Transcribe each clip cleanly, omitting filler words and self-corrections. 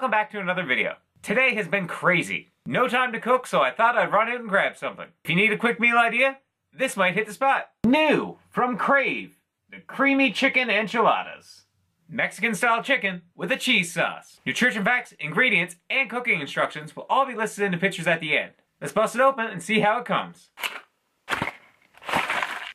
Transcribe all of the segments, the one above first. welcome back to another video. Today has been crazy. No time to cook, so I thought I'd run out and grab something. If you need a quick meal idea, this might hit the spot. New from Crave, the creamy chicken enchiladas. Mexican-style chicken with a cheese sauce. Nutrition facts, ingredients, and cooking instructions will all be listed in the pictures at the end. Let's bust it open and see how it comes.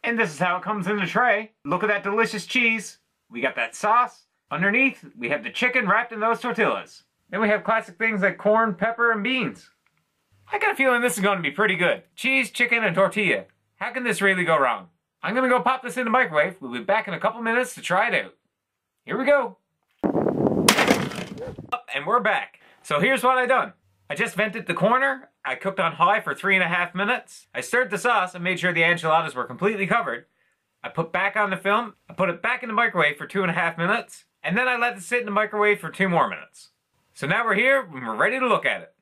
And this is how it comes in the tray. Look at that delicious cheese. We got that sauce. Underneath, we have the chicken wrapped in those tortillas. Then we have classic things like corn, pepper, and beans. I got a feeling this is going to be pretty good. Cheese, chicken, and tortilla. How can this really go wrong? I'm going to go pop this in the microwave. We'll be back in a couple minutes to try it out. Here we go. And we're back. So here's what I done. I just vented the corner. I cooked on high for 3.5 minutes. I stirred the sauce and made sure the enchiladas were completely covered. I put back on the film. I put it back in the microwave for 2.5 minutes. And then I let it sit in the microwave for 2 more minutes. So now we're here and we're ready to look at it.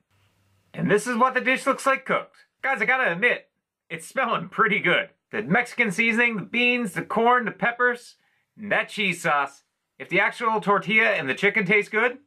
And this is what the dish looks like cooked. Guys, I gotta admit, it's smelling pretty good. The Mexican seasoning, the beans, the corn, the peppers, and that cheese sauce. If the actual tortilla and the chicken taste good,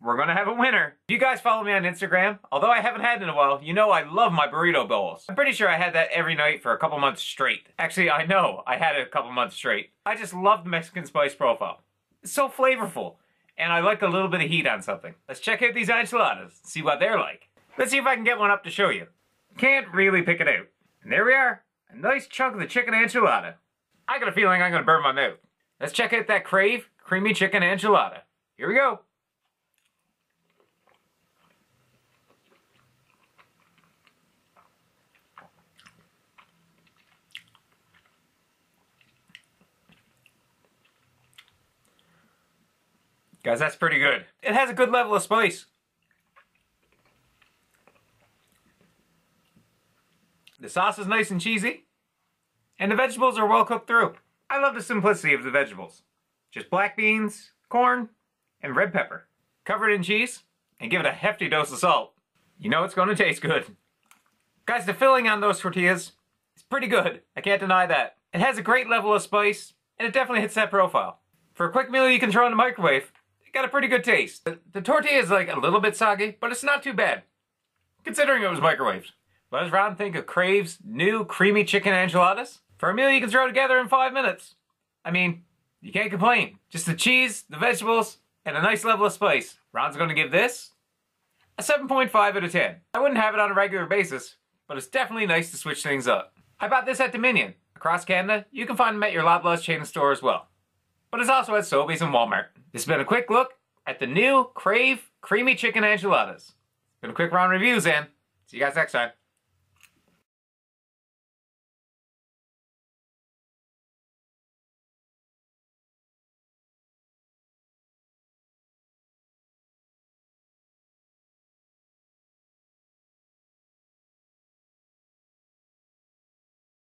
we're gonna have a winner. If you guys follow me on Instagram, although I haven't had it in a while, you know I love my burrito bowls. I'm pretty sure I had that every night for a couple months straight. Actually, I know I had it a couple months straight. I just love the Mexican spice profile. It's so flavorful, and I like a little bit of heat on something. Let's check out these enchiladas, see what they're like. Let's see if I can get one up to show you. Can't really pick it out. And there we are, a nice chunk of the chicken enchilada. I got a feeling I'm gonna burn my mouth. Let's check out that Crave creamy chicken enchilada. Here we go. Guys, that's pretty good. It has a good level of spice. The sauce is nice and cheesy, and the vegetables are well cooked through. I love the simplicity of the vegetables. Just black beans, corn, and red pepper. Cover it in cheese, and give it a hefty dose of salt. You know it's gonna taste good. Guys, the filling on those tortillas is pretty good. I can't deny that. It has a great level of spice, and it definitely hits that profile. For a quick meal you can throw in the microwave, got a pretty good taste. The tortilla is like a little bit soggy, but it's not too bad, considering it was microwaved. Let us round think of Crave's new creamy chicken enchiladas. For a meal you can throw together in 5 minutes. I mean, you can't complain. Just the cheese, the vegetables, and a nice level of spice. Ron's gonna give this a 7.5 out of 10. I wouldn't have it on a regular basis, but it's definitely nice to switch things up. I bought this at Dominion. Across Canada, you can find them at your Loblaws chain store as well. But it's also at Sobeys and Walmart. This has been a quick look at the new Crave Creamy Chicken Enchiladas. It's been a quick round of reviews, and see you guys next time.